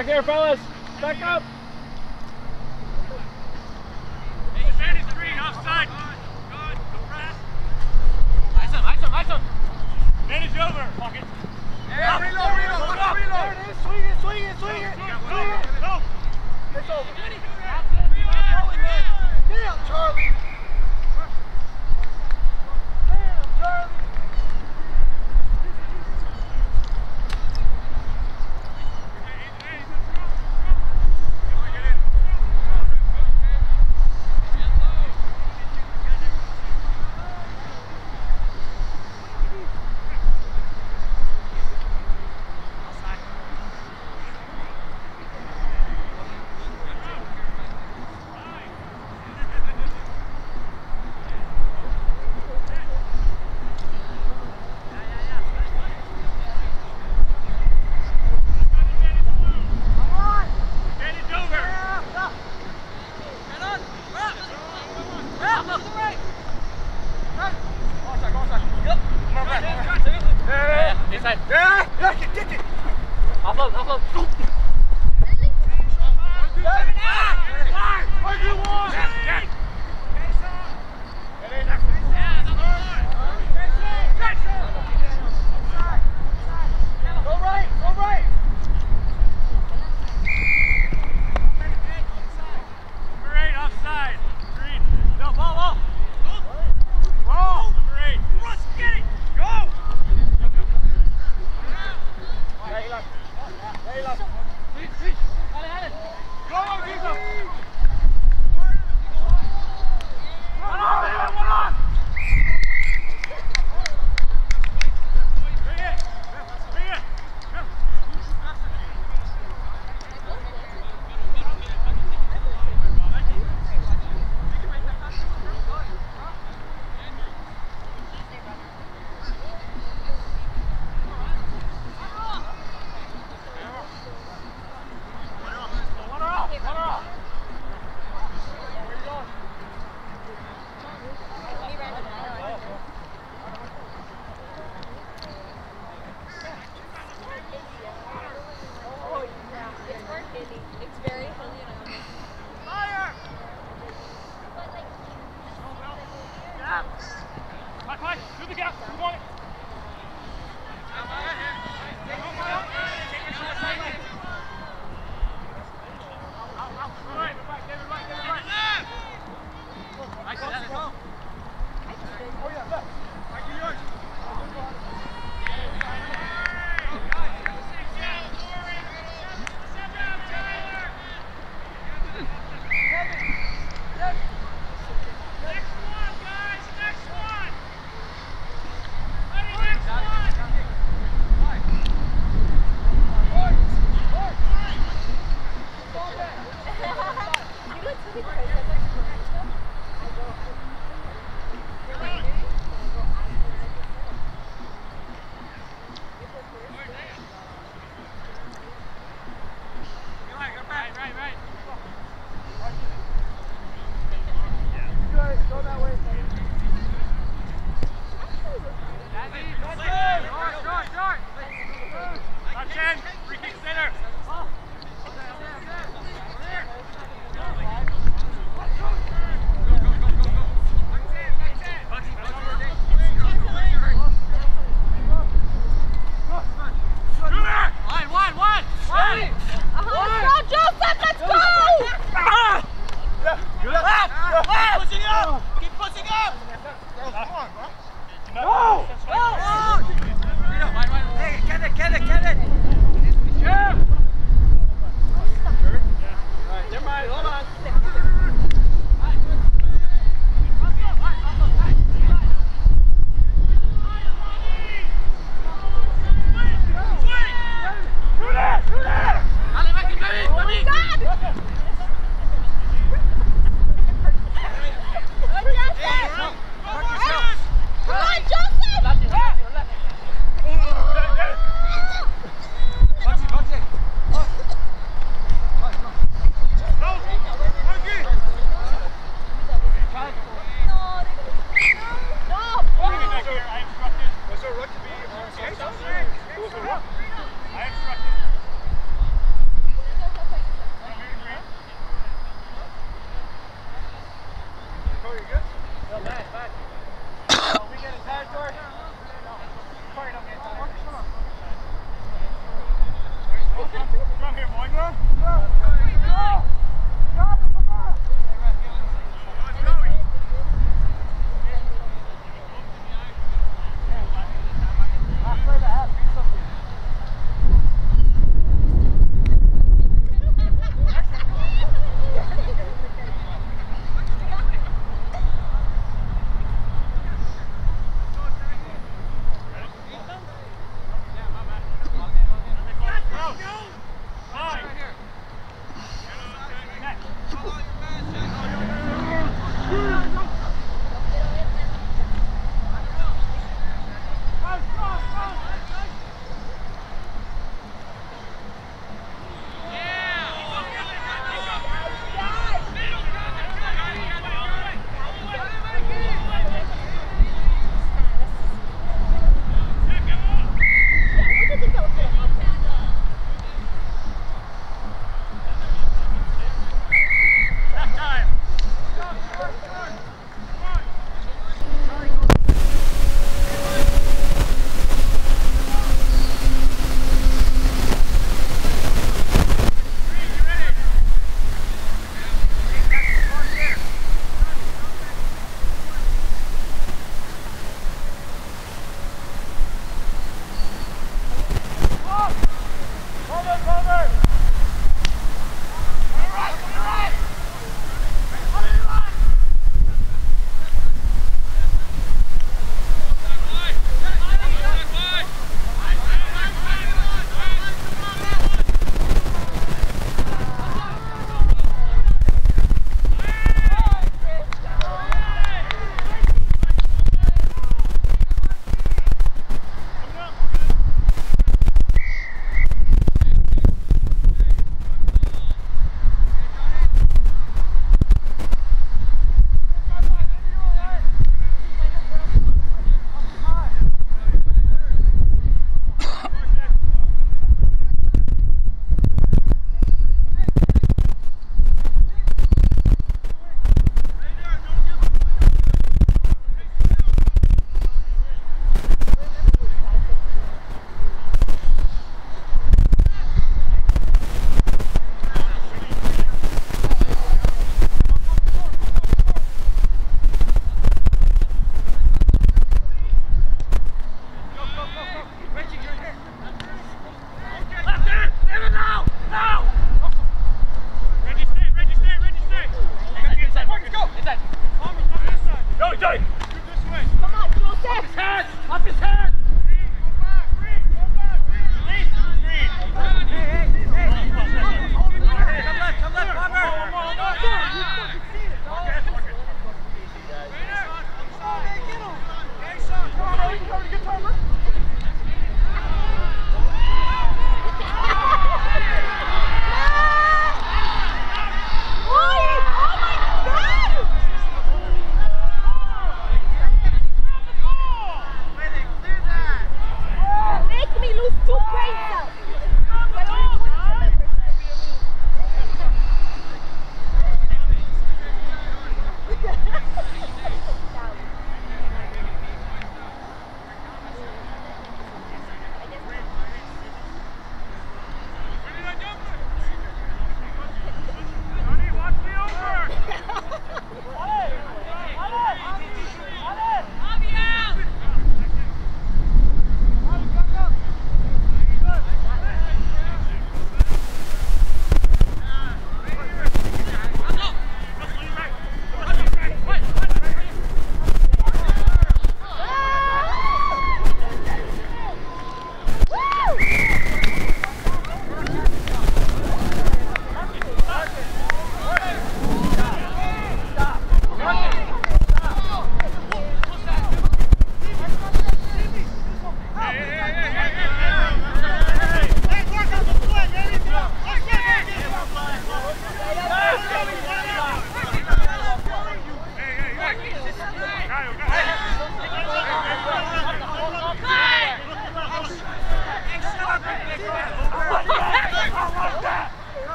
Back there, fellas. Back up. Jose! This way. Come on, Jose! Up his hands! Up his hands!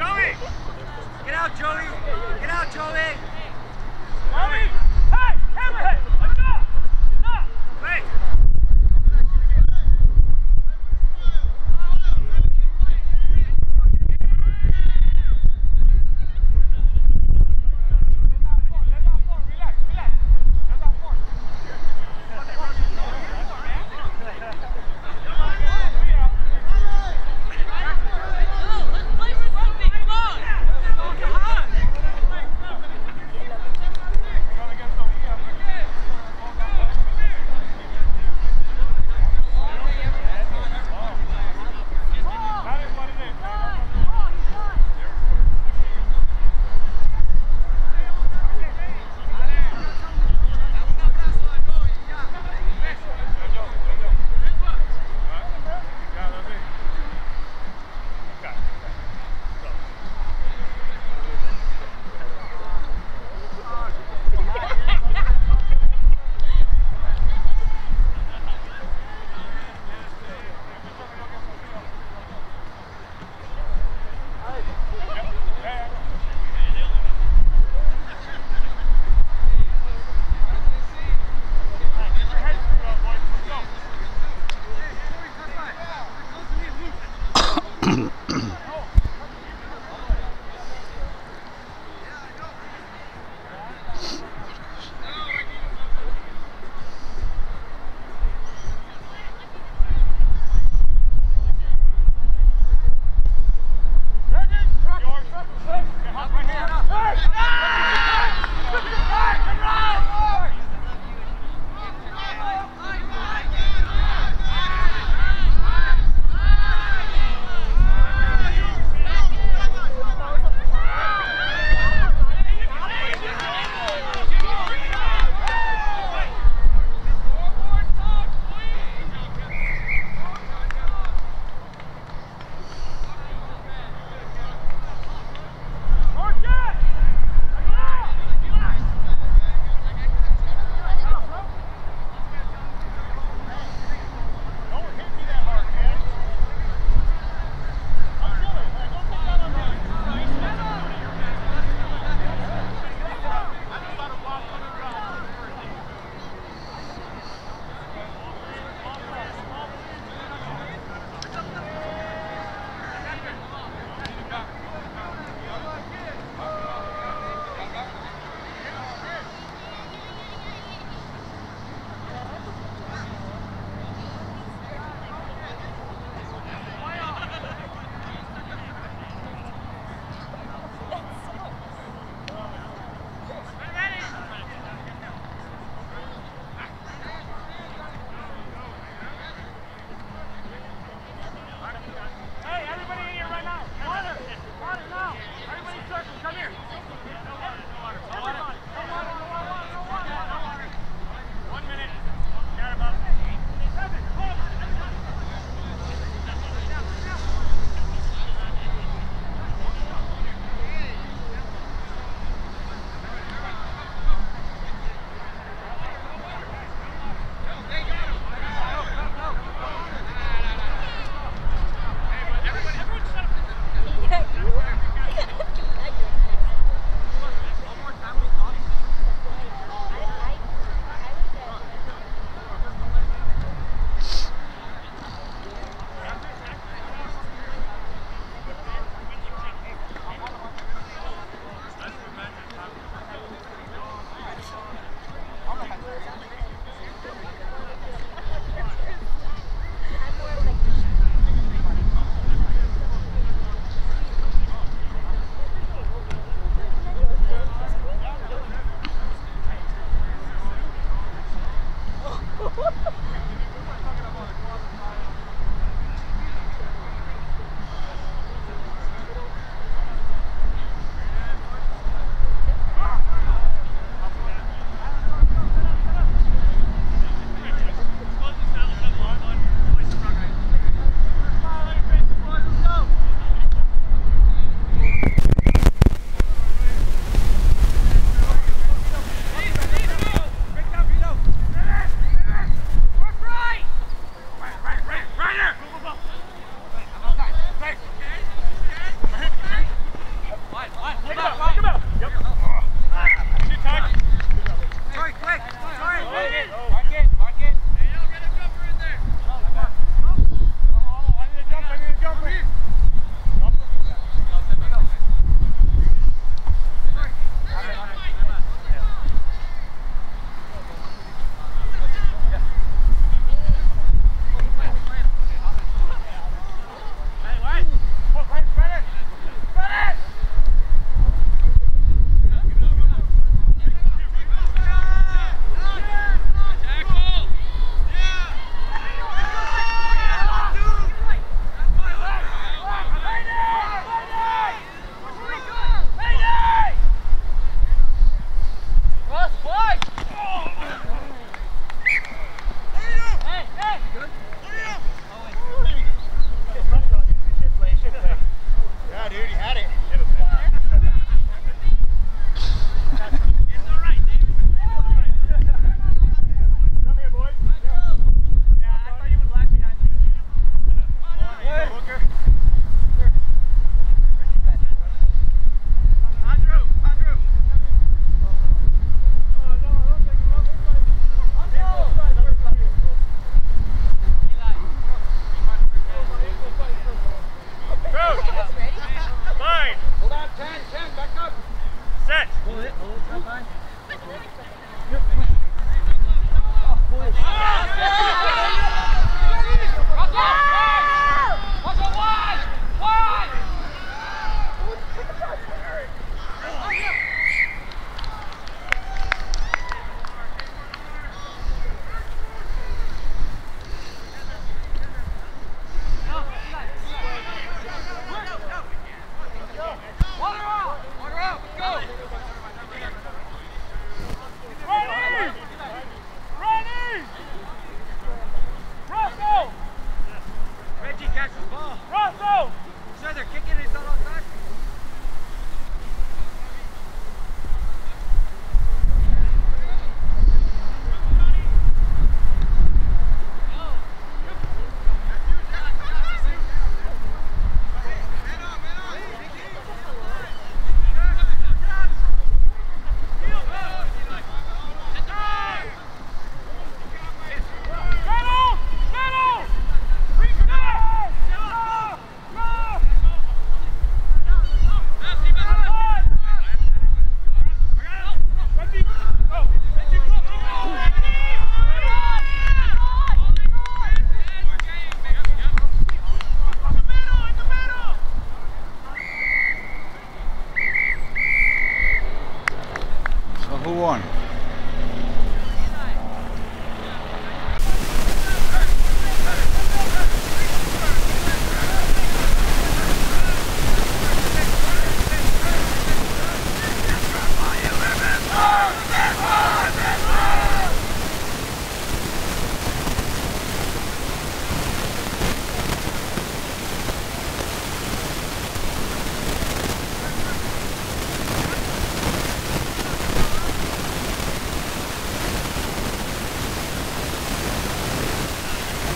Joey, get out, Joey! Hey!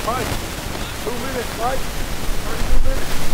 fight. 2 minutes, fight. 32 minutes.